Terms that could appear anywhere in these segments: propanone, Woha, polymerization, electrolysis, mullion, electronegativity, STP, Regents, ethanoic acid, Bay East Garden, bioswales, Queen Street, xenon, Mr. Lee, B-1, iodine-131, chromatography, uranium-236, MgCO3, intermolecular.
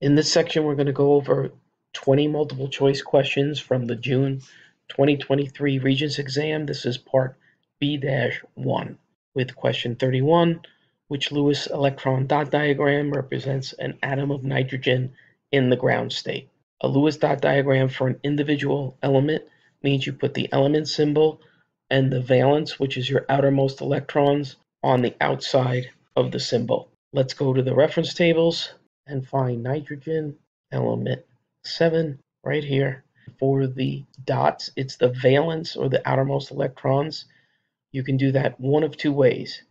In this section, we're going to go over 20 multiple choice questions from the June 2023 Regents exam. This is part B-1 with question 31, which Lewis electron dot diagram represents an atom of nitrogen in the ground state. A Lewis dot diagram for an individual element means you put the element symbol and the valence, which is your outermost electrons, on the outside of the symbol. Let's go to the reference tables and find nitrogen element 7 right here. For the dots, it's the valence or the outermost electrons. You can do that one of two ways.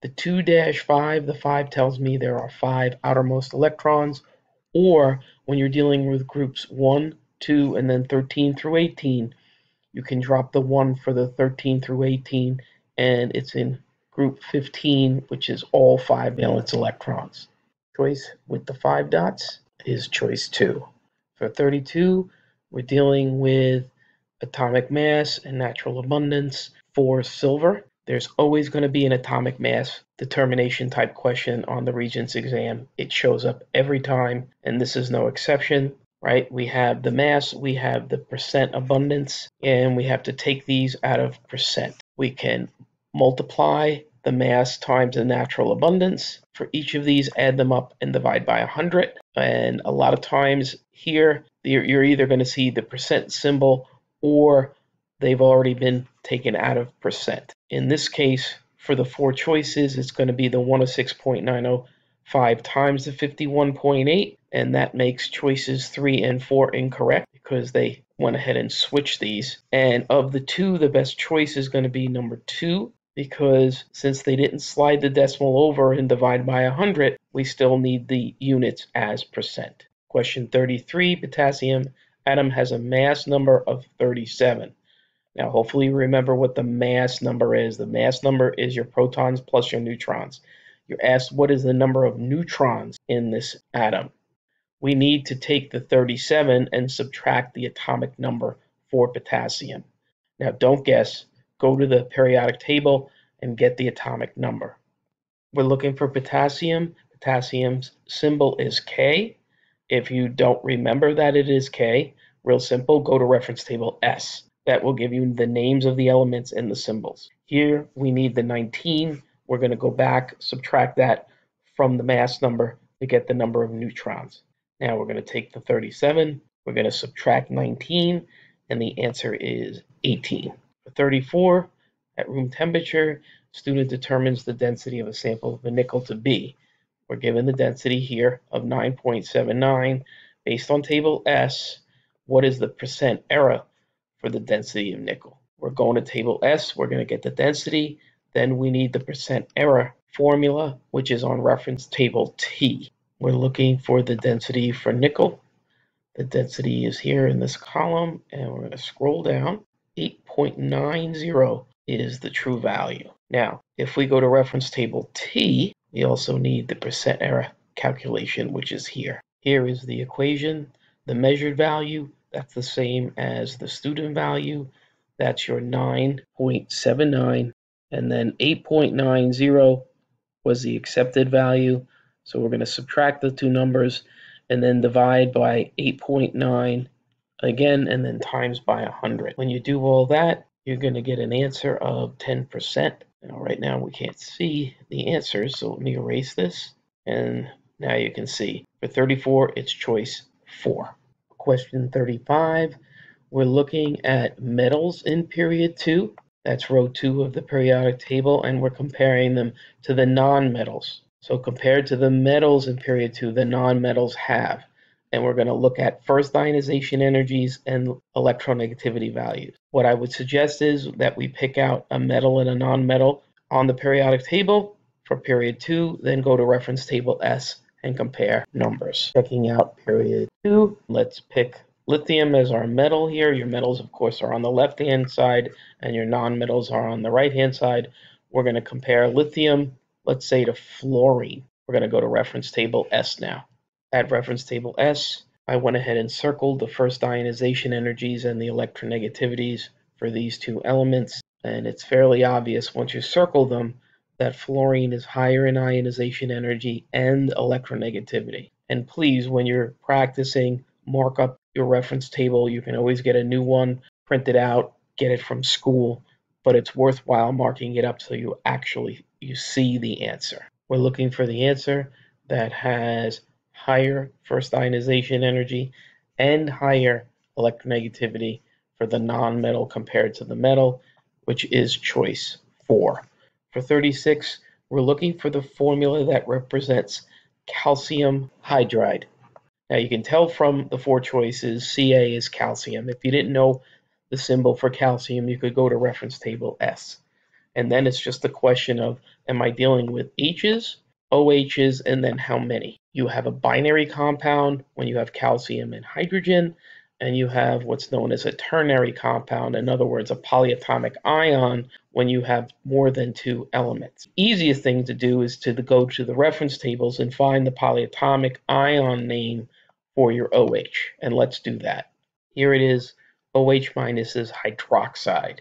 The 2-5, the 5 tells me there are 5 outermost electrons, or when you're dealing with groups 1, 2, and then 13 through 18, you can drop the 1 for the 13 through 18, and it's in group 15, which is all 5 valence electrons. Choice with the 5 dots is choice 2. For 32, we're dealing with atomic mass and natural abundance. For silver, there's always going to be an atomic mass determination type question on the Regents exam. It shows up every time, and this is no exception, right? We have the mass, we have the percent abundance, and we have to take these out of percent. We can multiply the mass times the natural abundance. For each of these, add them up and divide by 100. And a lot of times here, you're either going to see the percent symbol or they've already been taken out of percent. In this case, for the 4 choices, it's going to be the 106.905 times the 51.8. And that makes choices 3 and 4 incorrect because they went ahead and switched these. And of the 2, the best choice is going to be number 2. Because since they didn't slide the decimal over and divide by 100, we still need the units as percent. Question 33, potassium atom has a mass number of 37. Now, hopefully you remember what the mass number is. The mass number is your protons plus your neutrons. You're asked what is the number of neutrons in this atom. We need to take the 37 and subtract the atomic number for potassium. Now, don't guess. Go to the periodic table and get the atomic number. We're looking for potassium. Potassium's symbol is K. If you don't remember that it is K, real simple, go to reference table S. That will give you the names of the elements and the symbols. Here we need the 19. We're going to go back, subtract that from the mass number to get the number of neutrons. Now we're going to take the 37. We're going to subtract 19, and the answer is 18. 34, at room temperature, student determines the density of a sample of a nickel to be. We're given the density here of 9.79. Based on table S, what is the percent error for the density of nickel? We're going to table S, we're going to get the density, then we need the percent error formula, which is on reference table T. We're looking for the density for nickel. The density is here in this column, and we're going to scroll down. 8.90 is the true value. Now, if we go to reference table T, we also need the percent error calculation, which is here. Here is the equation, the measured value, that's the same as the student value, that's your 9.79, and then 8.90 was the accepted value, so we're going to subtract the 2 numbers and then divide by 8.9 again, and then times by 100. When you do all that, you're going to get an answer of 10%. Now, right now, we can't see the answers, so let me erase this. And now you can see. For 34, it's choice 4. Question 35, we're looking at metals in period 2. That's row 2 of the periodic table, and we're comparing them to the non-metals. So compared to the metals in period 2, the non-metals have. And we're going to look at first ionization energies and electronegativity values. What I would suggest is that we pick out a metal and a non-metal on the periodic table for period 2, then go to reference table S and compare numbers. Checking out period 2, let's pick lithium as our metal here. Your metals, of course, are on the left-hand side, and your non-metals are on the right-hand side. We're going to compare lithium, let's say, to fluorine. We're going to go to reference table S now. At reference table S, I went ahead and circled the first ionization energies and the electronegativities for these 2 elements. And it's fairly obvious once you circle them that fluorine is higher in ionization energy and electronegativity. And please, when you're practicing, mark up your reference table. You can always get a new one, print it out, get it from school, but it's worthwhile marking it up so you actually see the answer. We're looking for the answer that has higher first ionization energy and higher electronegativity for the non-metal compared to the metal, which is choice 4. For 36, we're looking for the formula that represents calcium hydride. Now you can tell from the 4 choices, Ca is calcium. If you didn't know the symbol for calcium, you could go to reference table S. And then it's just a question of, am I dealing with H's, OH's, and then how many? You have a binary compound when you have calcium and hydrogen, and you have what's known as a ternary compound, in other words, a polyatomic ion, when you have more than 2 elements. Easiest thing to do is to go to the reference tables and find the polyatomic ion name for your OH, and let's do that. Here it is, OH minus is hydroxide.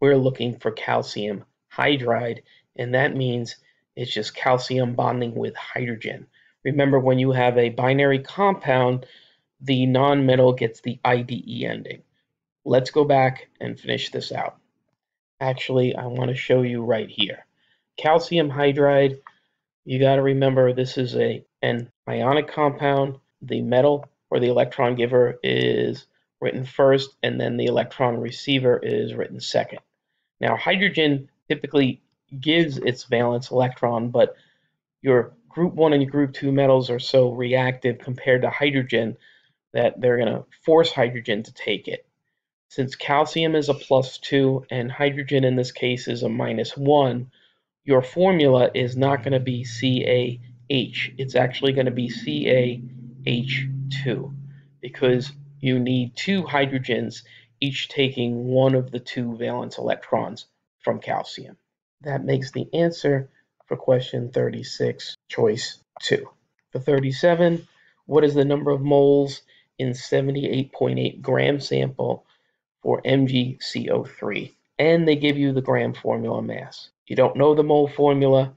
We're looking for calcium hydride, and that means it's just calcium bonding with hydrogen. Remember, when you have a binary compound, the non-metal gets the IDE ending. Let's go back and finish this out. Actually, I want to show you right here. Calcium hydride, you got to remember this is an ionic compound. The metal or the electron giver is written first, and then the electron receiver is written second. Now, hydrogen typically gives its valence electron, but your group 1 and your group 2 metals are so reactive compared to hydrogen that they're going to force hydrogen to take it. Since calcium is a +2 and hydrogen in this case is a -1, your formula is not going to be CaH. It's actually going to be CaH2 because you need 2 hydrogens, each taking 1 of the 2 valence electrons from calcium. That makes the answer for question 36, choice 2. For 37, what is the number of moles in 78.8 gram sample for MgCO3, and they give you the gram formula mass. You don't know the mole formula,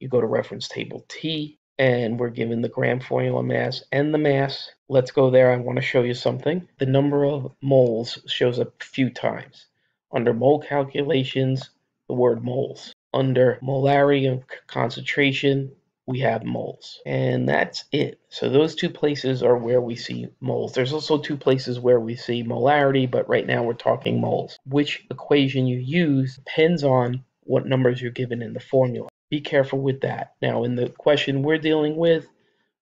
you go to reference table T, and we're given the gram formula mass and the mass. Let's go there, I want to show you something. The number of moles shows up a few times. Under mole calculations, the word moles. Under molarity and concentration, we have moles, and that's it. So those 2 places are where we see moles. There's also 2 places where we see molarity, but right now we're talking moles. Which equation you use depends on what numbers you're given in the formula. Be careful with that. Now, in the question we're dealing with,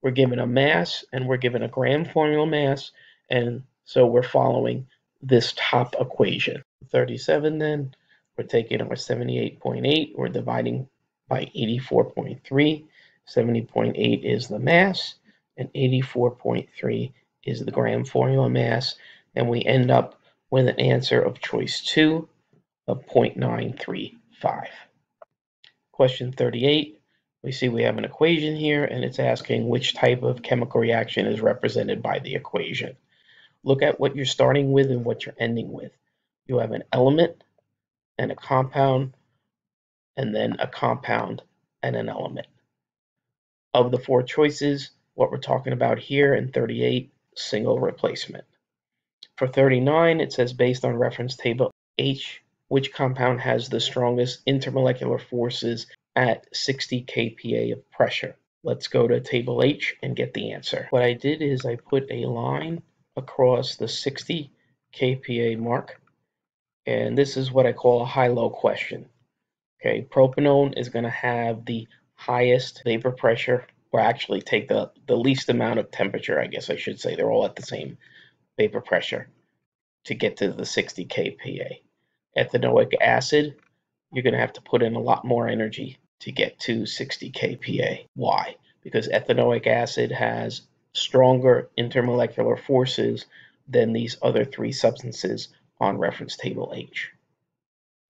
we're given a mass and we're given a gram formula mass, and so we're following this top equation. 37 then, we're taking our 78.8, we're dividing by 84.3. 70.8 is the mass, and 84.3 is the gram formula mass, and we end up with an answer of choice 2 of 0.935. Question 38, we see we have an equation here, and it's asking which type of chemical reaction is represented by the equation. Look at what you're starting with and what you're ending with. You have an element and a compound, and then a compound and an element. Of the 4 choices, what we're talking about here in 38, single replacement. For 39, it says based on reference table H, which compound has the strongest intermolecular forces at 60 kPa of pressure. Let's go to table H and get the answer. What I did is I put a line across the 60 kPa mark, and this is what I call a high-low question. Okay, propanone is going to have the highest vapor pressure, or actually take the least amount of temperature, I guess I should say. They're all at the same vapor pressure to get to the 60 kPa. Ethanoic acid, you're going to have to put in a lot more energy to get to 60 kPa. Why? Because ethanoic acid has stronger intermolecular forces than these other 3 substances on reference table H.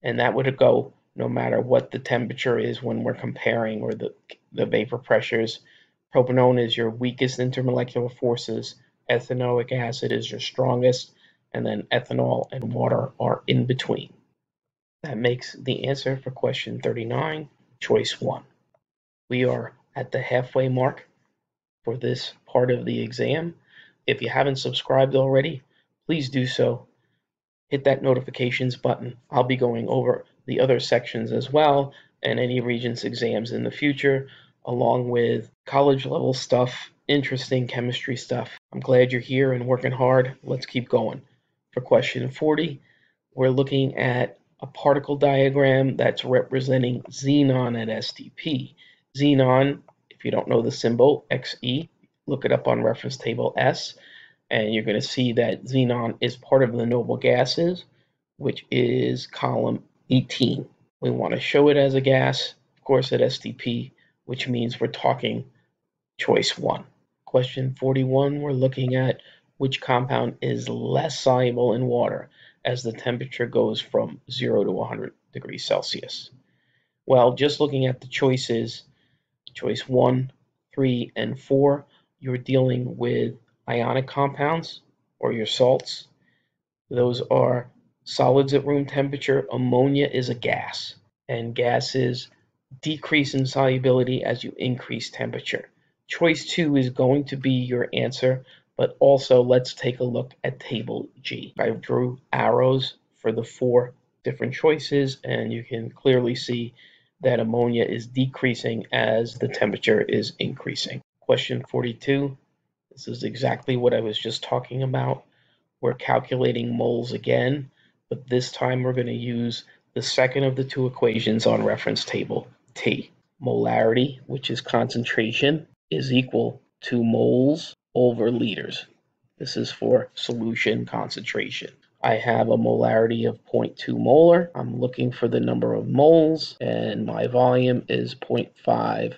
And that would go no matter what the temperature is when we're comparing, or the vapor pressures. Propanone is your weakest intermolecular forces, ethanoic acid is your strongest, and then ethanol and water are in between. That makes the answer for question 39, choice 1. We are at the halfway mark for this part of the exam. If you haven't subscribed already, please do so. Hit that notifications button. I'll be going over the other sections as well and any Regents exams in the future, along with college level stuff, interesting chemistry stuff. I'm glad you're here and working hard. Let's keep going. For question 40, we're looking at a particle diagram that's representing xenon at STP. Xenon, if you don't know the symbol, XE, look it up on reference table S, and you're going to see that xenon is part of the noble gases, which is column 18. We want to show it as a gas, of course, at STP, which means we're talking choice 1. Question 41, we're looking at which compound is less soluble in water as the temperature goes from 0 to 100 degrees Celsius. Well, just looking at the choices, choice 1, 3, and 4, you're dealing with ionic compounds or your salts. Those are solids at room temperature. Ammonia is a gas, and gases decrease in solubility as you increase temperature. Choice 2 is going to be your answer, but also let's take a look at table G. I drew arrows for the 4 different choices, and you can clearly see that ammonia is decreasing as the temperature is increasing. Question 42, this is exactly what I was just talking about. We're calculating moles again, but this time we're going to use the second of the 2 equations on reference table T. Molarity, which is concentration, is equal to moles over liters. This is for solution concentration. I have a molarity of 0.2 molar. I'm looking for the number of moles, and my volume is 0.5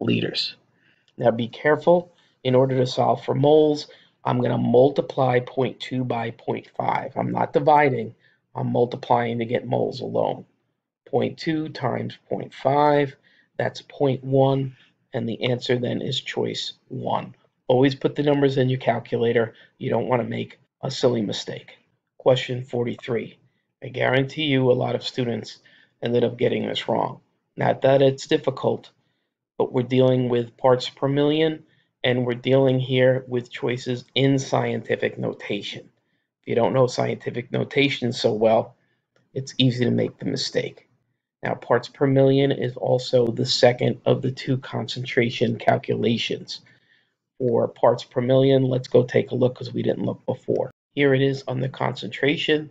liters. Now be careful. In order to solve for moles, I'm going to multiply 0.2 by 0.5. I'm not dividing. I'm multiplying to get moles alone. 0.2 times 0.5, that's 0.1, and the answer then is choice 1. Always put the numbers in your calculator. You don't want to make a silly mistake. Question 43. I guarantee you a lot of students ended up getting this wrong. Not that it's difficult, but we're dealing with parts per million, and we're dealing here with choices in scientific notation. If you don't know scientific notation so well, it's easy to make the mistake. Now, parts per million is also the second of the 2 concentration calculations. For parts per million, let's go take a look because we didn't look before. Here it is on the concentration.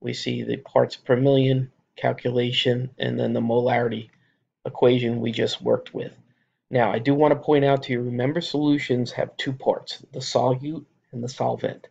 We see the parts per million calculation and then the molarity equation we just worked with. Now, I do want to point out to you, remember solutions have 2 parts, the solute and the solvent.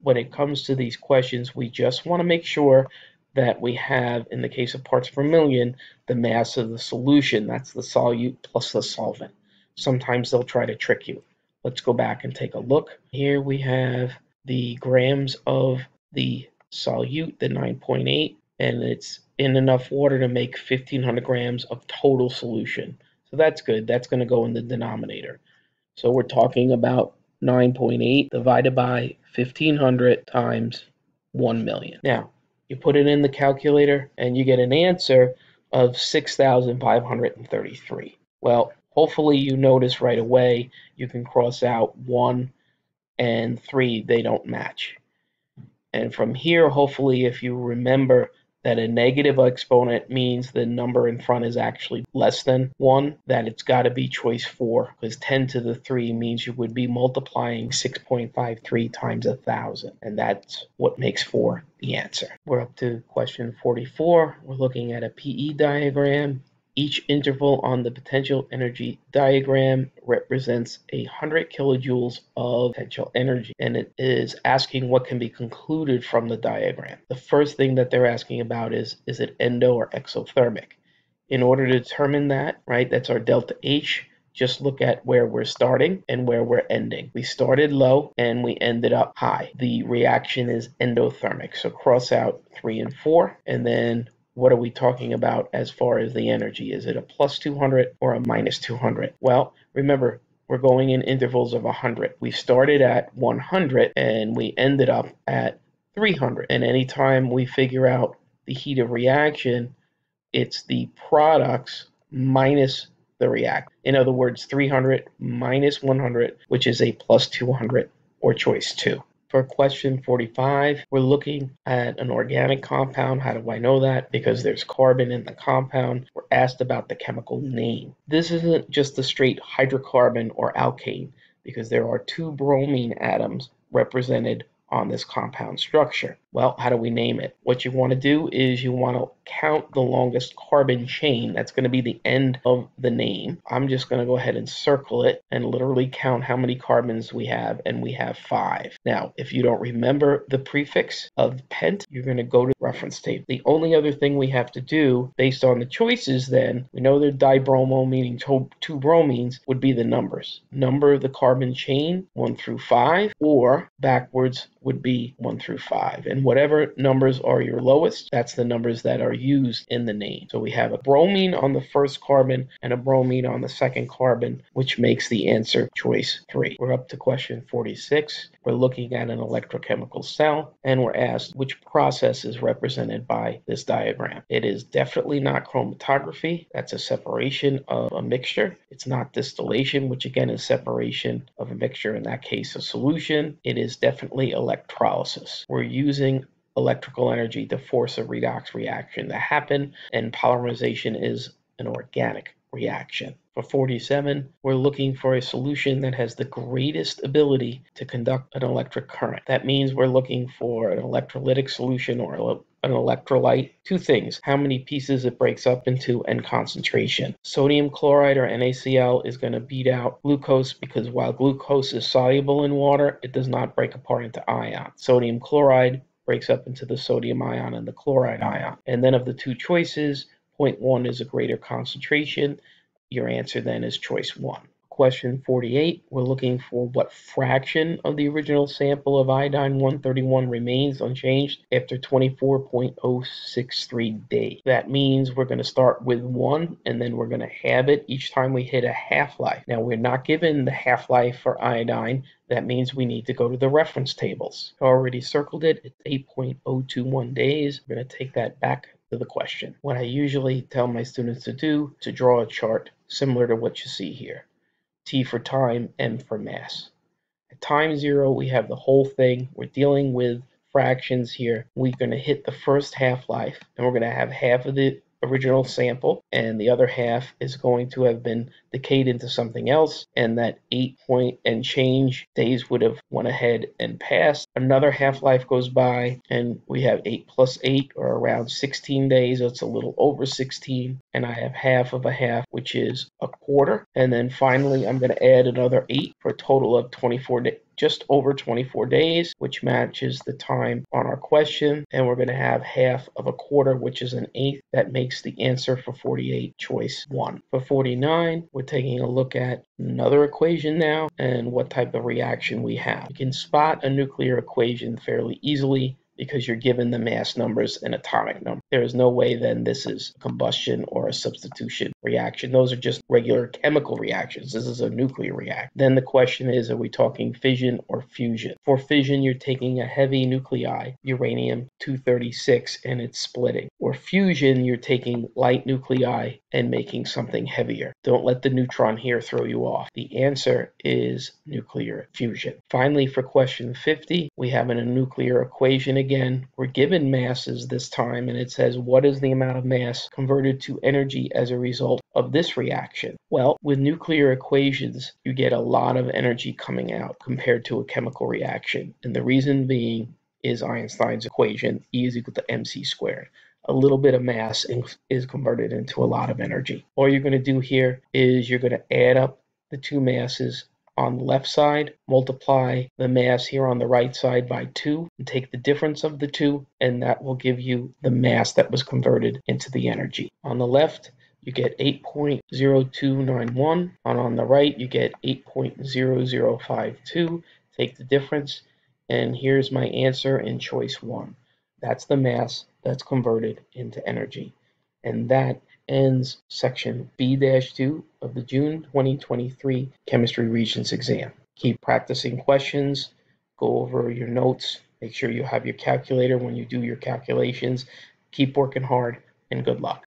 When it comes to these questions, we just want to make sure that we have, in the case of parts per million, the mass of the solution. That's the solute plus the solvent. Sometimes they'll try to trick you. Let's go back and take a look. Here we have the grams of the solute, the 9.8, and it's in enough water to make 1,500 grams of total solution. So that's good. That's going to go in the denominator. So we're talking about 9.8 divided by 1,500 times 1 million. Now, you put it in the calculator and you get an answer of 6,533. Well, hopefully you notice right away you can cross out 1 and 3. They don't match. And from here, hopefully, if you remember that a negative exponent means the number in front is actually less than 1, that it's got to be choice 4, because 10 to the 3 means you would be multiplying 6.53 times 1,000, and that's what makes 4 the answer. We're up to question 44. We're looking at a PE diagram. Each interval on the potential energy diagram represents 100 kilojoules of potential energy, and it is asking what can be concluded from the diagram. The first thing that they're asking about is it endo or exothermic? In order to determine that, right, that's our delta H, just look at where we're starting and where we're ending. We started low and we ended up high. The reaction is endothermic, so cross out 3 and 4, and then what are we talking about as far as the energy? Is it a plus 200 or a minus 200? Well, remember, we're going in intervals of 100. We started at 100 and we ended up at 300. And anytime we figure out the heat of reaction, it's the products minus the reactor. In other words, 300 minus 100, which is a plus 200, or choice 2. For question 45, we're looking at an organic compound. How do I know that? Because there's carbon in the compound. We're asked about the chemical name. This isn't just the straight hydrocarbon or alkane, because there are two bromine atoms represented on this compound structure. Well, how do we name it? What you want to do is you want to count the longest carbon chain. That's going to be the end of the name. I'm just going to go ahead and circle it and literally count how many carbons we have, and we have 5. Now, if you don't remember the prefix of pent, you're going to go to the reference table. The only other thing we have to do based on the choices then, we know they're dibromo, meaning two bromines, would be the numbers. Number the carbon chain 1 through 5, or backwards would be 1 through 5. And whatever numbers are your lowest, that's the numbers that are used in the name. So we have a bromine on the first carbon and a bromine on the second carbon, which makes the answer choice 3. We're up to question 46. We're looking at an electrochemical cell, and we're asked which process is represented by this diagram. It is definitely not chromatography. That's a separation of a mixture. It's not distillation, which again is separation of a mixture, in that case a solution. It is definitely electrolysis. We're using electrical energy to force a redox reaction to happen, and polymerization is an organic reaction. For 47, we're looking for a solution that has the greatest ability to conduct an electric current. That means we're looking for an electrolytic solution or an electrolyte. Two things: how many pieces it breaks up into, and concentration. Sodium chloride, or NaCl, is going to beat out glucose, because while glucose is soluble in water, it does not break apart into ions. Sodium chloride breaks up into the sodium ion and the chloride ion. And then of the two choices, point 1 is a greater concentration. Your answer then is choice 1. Question 48, we're looking for what fraction of the original sample of iodine-131 remains unchanged after 24.063 days. That means we're going to start with 1, and then we're going to halve it each time we hit a half-life. Now, we're not given the half-life for iodine. That means we need to go to the reference tables. I already circled it. It's 8.021 days. We're going to take that back to the question. What I usually tell my students to do is to draw a chart similar to what you see here. T for time, M for mass. At time 0, we have the whole thing. We're dealing with fractions here. We're going to hit the first half-life, and we're going to have half of the original sample, and the other half is going to have been decayed into something else, and that 8 and change days would have went ahead and passed. Another half-life goes by, and we have 8 plus 8, or around 16 days. That's a little over 16, and I have half of a half, which is a quarter, and then finally I'm going to add another 8 for a total of 24 days, just over 24 days, which matches the time on our question, and we're going to have half of a quarter, which is an eighth. That makes the answer for 48 choice 1. For 49, we're taking a look at another equation now, and what type of reaction we have. You can spot a nuclear equation fairly easily, because you're given the mass numbers and atomic number. There is no way then this is a combustion or a substitution reaction. Those are just regular chemical reactions. This is a nuclear reaction. Then the question is, are we talking fission or fusion? For fission, you're taking a heavy nuclei, uranium-236, and it's splitting. Or fusion, you're taking light nuclei and making something heavier. Don't let the neutron here throw you off. The answer is nuclear fusion. Finally, for question 50, we have a nuclear equation again. We're given masses this time, and it says, what is the amount of mass converted to energy as a result of this reaction? Well, with nuclear equations, you get a lot of energy coming out compared to a chemical reaction. And the reason being is Einstein's equation, E is equal to mc squared. A little bit of mass is converted into a lot of energy. All you're going to do here is you're going to add up the two masses on the left side, multiply the mass here on the right side by 2, and take the difference of the two, and that will give you the mass that was converted into the energy. On the left, you get 8.0291, and on the right, you get 8.0052. Take the difference, and here's my answer in choice 1. That's the mass that's converted into energy. And that ends section B-2 of the June 2023 Chemistry Regents exam. Keep practicing questions, go over your notes, make sure you have your calculator when you do your calculations, keep working hard, and good luck.